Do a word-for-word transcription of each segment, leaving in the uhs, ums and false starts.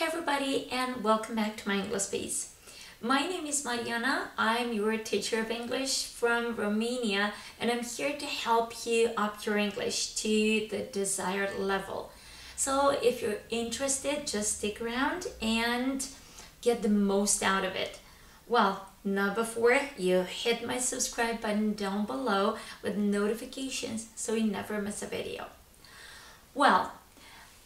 Hey everybody, and welcome back to my English space. My name is Mariana. I'm your teacher of English from Romania, and I'm here to help you up your English to the desired level. So if you're interested, just stick around and get the most out of it. Well, not before you hit my subscribe button down below with notifications so you never miss a video. Well,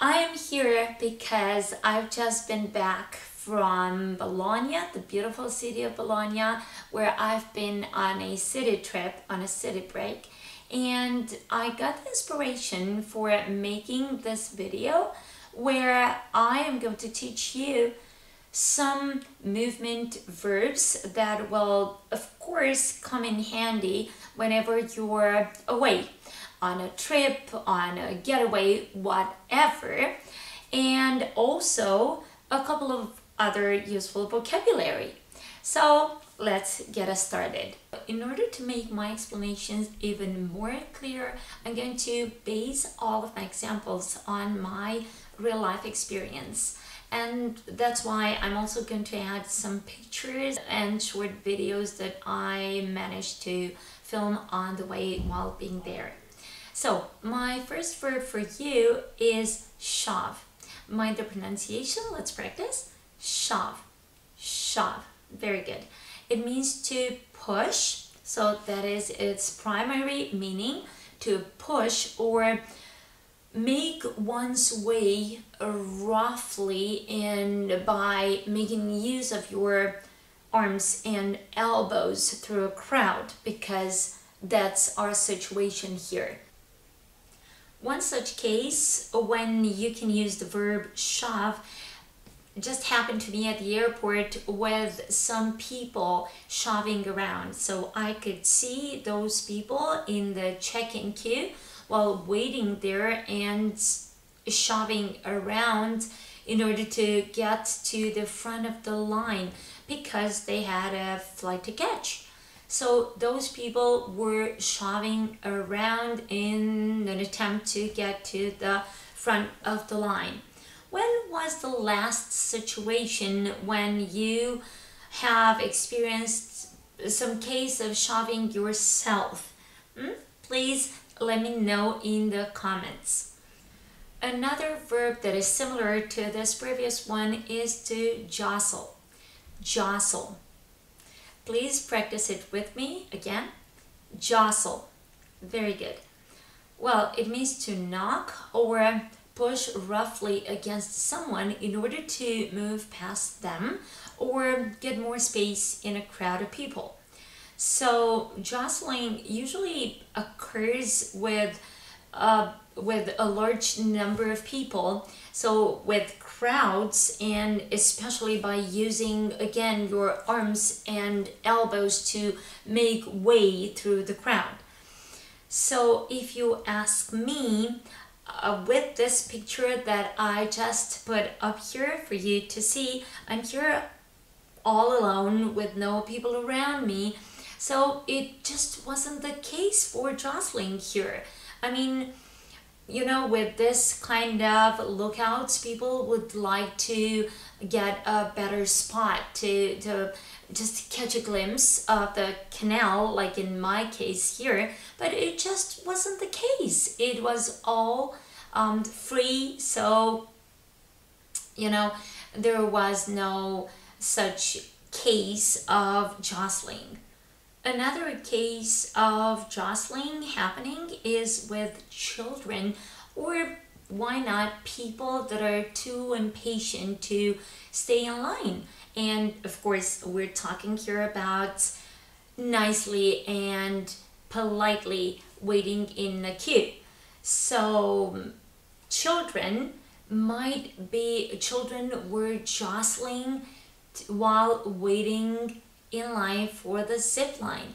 I am here because I've just been back from Bologna, the beautiful city of Bologna, where I've been on a city trip, on a city break, and I got the inspiration for making this video where I am going to teach you some movement verbs that will, of course, come in handy whenever you're away. On a trip, on a getaway, whatever, and also a couple of other useful vocabulary. So let's get us started. In order to make my explanations even more clear, I'm going to base all of my examples on my real life experience. And that's why I'm also going to add some pictures and short videos that I managed to film on the way while being there. So, my first verb for you is shove. Mind the pronunciation, let's practice. Shove, shove, very good. It means to push, so that is its primary meaning, to push or make one's way roughly and by making use of your arms and elbows through a crowd, because that's our situation here. One such case when you can use the verb shove just happened to me at the airport with some people shoving around. So I could see those people in the check-in queue while waiting there and shoving around in order to get to the front of the line because they had a flight to catch. So those people were shoving around in an attempt to get to the front of the line. When was the last situation when you have experienced some case of shoving yourself? Hmm? Please let me know in the comments. Another verb that is similar to this previous one is to jostle. Jostle. Please practice it with me again. Jostle. Very good. Well, it means to knock or push roughly against someone in order to move past them or get more space in a crowd of people. So jostling usually occurs with uh, with a large number of people, so with crowds, and especially by using again your arms and elbows to make way through the crowd. So if you ask me, uh, with this picture that I just put up here for you to see, I'm here all alone with no people around me, so it just wasn't the case for jostling here. I mean, you know, with this kind of lookouts, people would like to get a better spot to, to just catch a glimpse of the canal, like in my case here, but it just wasn't the case. It was all um, free, so, you know, there was no such case of jostling. Another case of jostling happening is with children, or why not people that are too impatient to stay in line. And of course, we're talking here about nicely and politely waiting in a queue. So children might be, children were jostling while waiting in line for the zip line.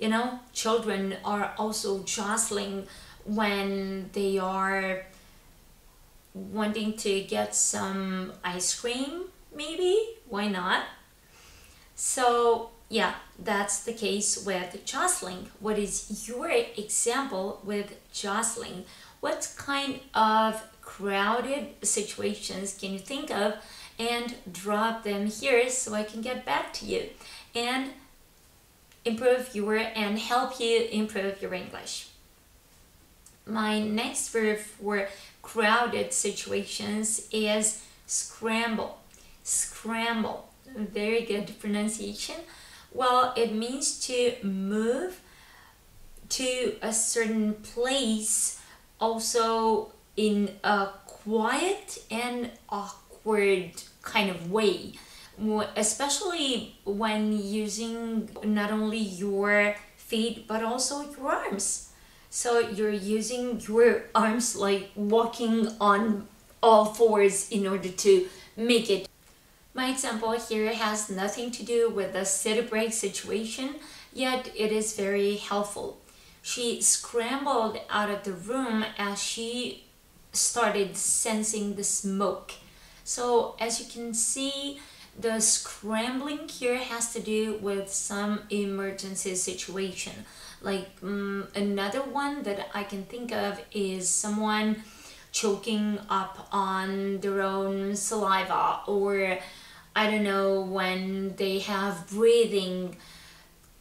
You know, children are also jostling when they are wanting to get some ice cream, maybe, why not? So yeah, that's the case with jostling. What is your example with jostling? What kind of crowded situations can you think of, and drop them here so I can get back to you and improve your and help you improve your English. My next verb for crowded situations is scramble. Scramble. Very good pronunciation. Well, it means to move to a certain place, also in a quiet and awkward kind of way, especially when using not only your feet but also your arms. So you're using your arms like walking on all fours in order to make it. My example here has nothing to do with the city break situation, yet it is very helpful. She scrambled out of the room as she started sensing the smoke. So as you can see, the scrambling here has to do with some emergency situation. Like um, another one that I can think of is someone choking up on their own saliva, or I don't know, when they have breathing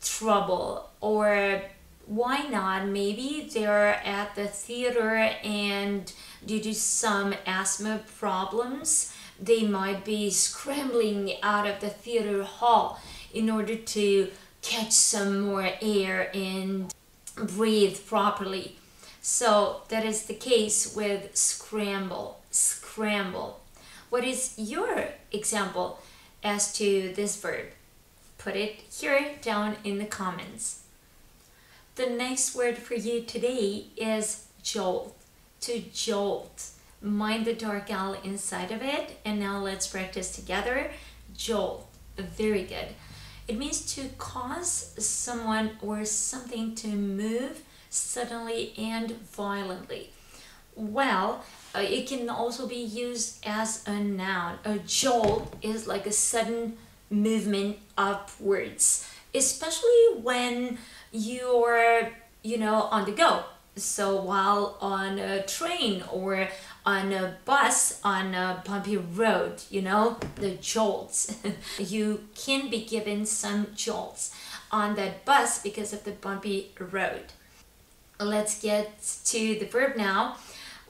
trouble, or why not, maybe they're at the theater and due to some asthma problems, they might be scrambling out of the theater hall in order to catch some more air and breathe properly. So that is the case with scramble. Scramble. What is your example as to this verb? Put it here down in the comments. The next word for you today is jolt. To jolt. Mind the dark L inside of it. And now let's practice together. Jolt. Very good. It means to cause someone or something to move suddenly and violently. Well, uh, it can also be used as a noun. A jolt is like a sudden movement upwards, especially when you're, you know, on the go. So while on a train or on a bus on a bumpy road, you know, the jolts. You can be given some jolts on that bus because of the bumpy road. Let's get to the verb now.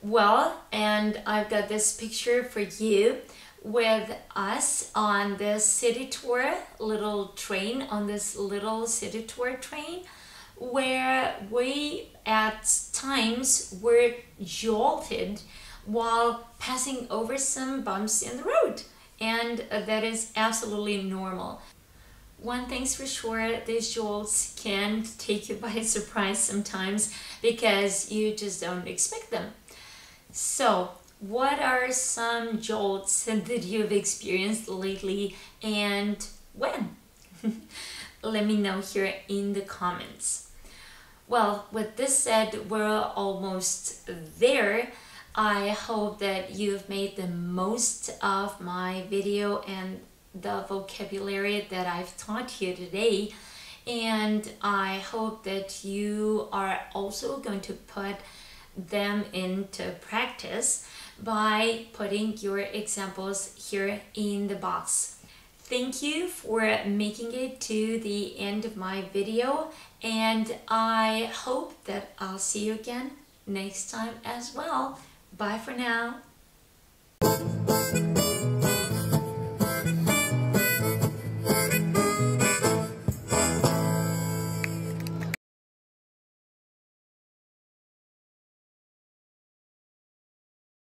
Well, and I've got this picture for you with us on this city tour little train, on this little city tour train, where we at times were jolted while passing over some bumps in the road, and that is absolutely normal. One thing's for sure, these jolts can take you by surprise sometimes because you just don't expect them. So what are some jolts that you've experienced lately and when? Let me know here in the comments. Well, with this said, we're almost there. I hope that you've made the most of my video and the vocabulary that I've taught you today, and I hope that you are also going to put them into practice by putting your examples here in the box. Thank you for making it to the end of my video, and I hope that I'll see you again next time as well. Bye for now.